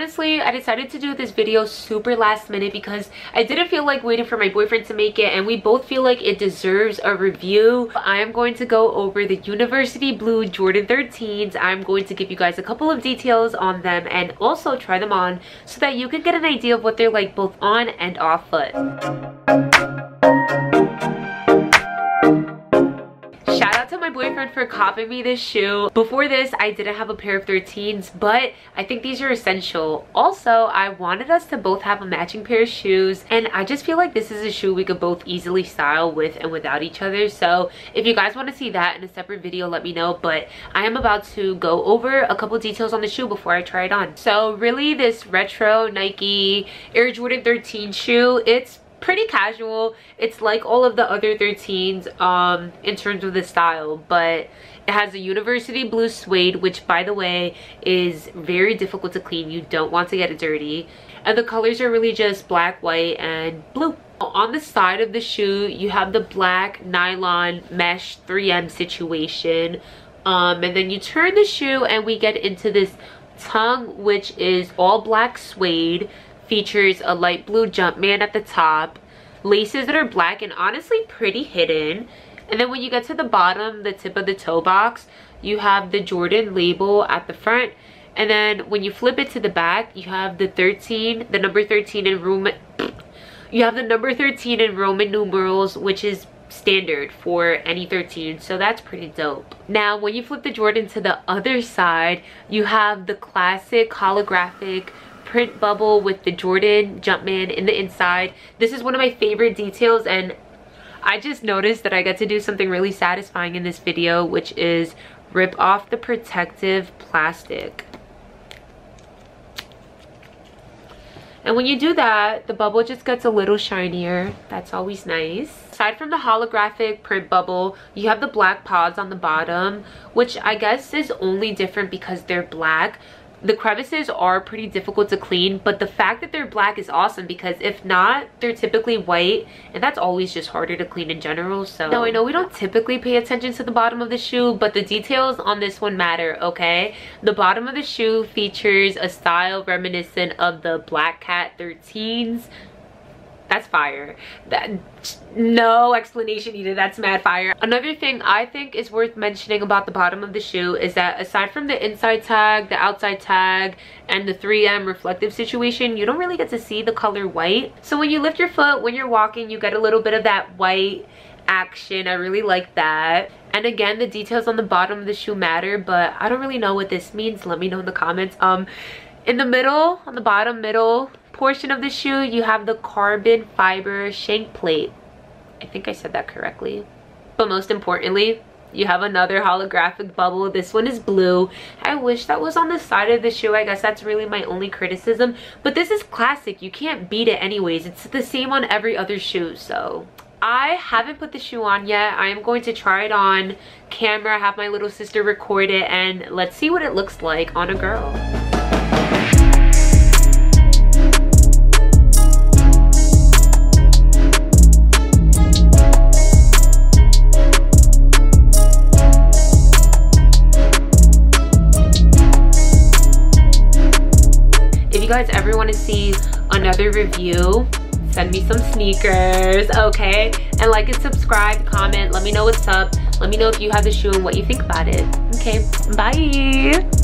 honestly, I decided to do this video super last minute because I didn't feel like waiting for my boyfriend to make it, and we both feel like it deserves a review. I am going to go over the University Blue Jordan 13s. I'm going to give you guys a couple of details on them and also try them on so that you can get an idea of what they're like both on and off foot. Shout out to my boyfriend for copying me this shoe. Before this, I didn't have a pair of 13s, but I think these are essential. Also, I wanted us to both have a matching pair of shoes, and I just feel like this is a shoe we could both easily style with and without each other. So if you guys want to see that in a separate video, let me know, but I am about to go over a couple details on the shoe before I try it on. So really, this retro Nike Air Jordan 13 shoe, it's pretty casual. It's like all of the other 13s in terms of the style, but it has a University Blue suede, which by the way is very difficult to clean. You don't want to get it dirty, and the colors are really just black, white, and blue. On the side of the shoe you have the black nylon mesh 3M situation, and then you turn the shoe and we get into this tongue, which is all black suede. Features a light blue Jumpman at the top, laces that are black and honestly pretty hidden. And then when you get to the bottom, the tip of the toe box, you have the Jordan label at the front. And then when you flip it to the back, you have the 13, the number 13 in Roman, you have the number 13 in Roman numerals, which is standard for any 13, so that's pretty dope. Now when you flip the Jordan to the other side, you have the classic holographic print bubble with the Jordan Jumpman in the inside. This is one of my favorite details, and I just noticed that I got to do something really satisfying in this video, which is rip off the protective plastic. And when you do that, the bubble just gets a little shinier. That's always nice. Aside from the holographic print bubble, you have the black pods on the bottom, which I guess is only different because they're black. The crevices are pretty difficult to clean, but the fact that they're black is awesome because if not, they're typically white, and that's always just harder to clean in general. So now I know we don't typically pay attention to the bottom of the shoe, but the details on this one matter, okay? The bottom of the shoe features a style reminiscent of the Black Cat 13s. That's fire. That, no explanation needed, that's mad fire. Another thing I think is worth mentioning about the bottom of the shoe is that aside from the inside tag, the outside tag, and the 3M reflective situation, you don't really get to see the color white. So when you lift your foot, when you're walking, you get a little bit of that white action. I really like that. And again, the details on the bottom of the shoe matter, but I don't really know what this means. Let me know in the comments. In the middle, on the bottom middle portion of the shoe, you have the carbon fiber shank plate. I think I said that correctly. But most importantly, you have another holographic bubble. This one is blue. I wish that was on the side of the shoe. I guess that's really my only criticism. But this is classic. You can't beat it anyways. It's the same on every other shoe, so I haven't put the shoe on yet. I am going to try it on camera, have my little sister record it, and let's see what it looks like on a girl. Guys, ever want to see another review, send me some sneakers, okay? And like and subscribe, comment, let me know what's up, let me know if you have the shoe and what you think about it. Okay, bye.